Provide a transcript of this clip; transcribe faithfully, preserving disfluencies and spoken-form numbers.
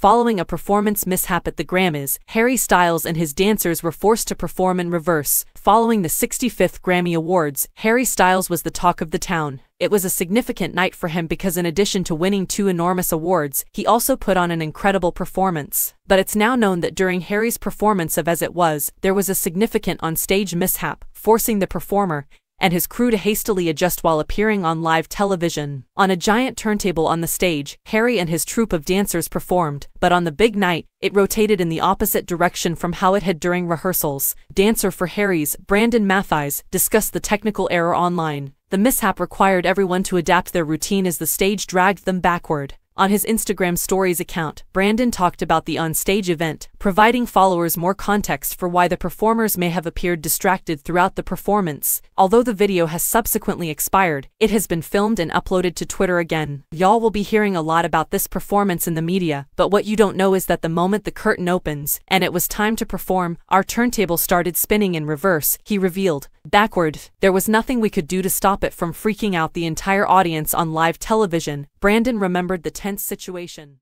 Following a performance mishap at the Grammys, Harry Styles and his dancers were forced to perform in reverse. Following the sixty-fifth Grammy Awards, Harry Styles was the talk of the town. It was a significant night for him because in addition to winning two enormous awards, he also put on an incredible performance. But it's now known that during Harry's performance of As It Was, there was a significant on-stage mishap, forcing the performer and his crew to hastily adjust while appearing on live television. On a giant turntable on the stage, Harry and his troupe of dancers performed, but on the big night, it rotated in the opposite direction from how it had during rehearsals. Dancer for Harry's, Brandon Mathies, discussed the technical error online. The mishap required everyone to adapt their routine as the stage dragged them backward. On his Instagram Stories account, Brandon talked about the on-stage event, providing followers more context for why the performers may have appeared distracted throughout the performance. Although the video has subsequently expired, it has been filmed and uploaded to Twitter again. Y'all will be hearing a lot about this performance in the media, but what you don't know is that the moment the curtain opens, and it was time to perform, our turntable started spinning in reverse, he revealed. Backward. There was nothing we could do to stop it from freaking out the entire audience on live television. Brandon remembered the tense situation.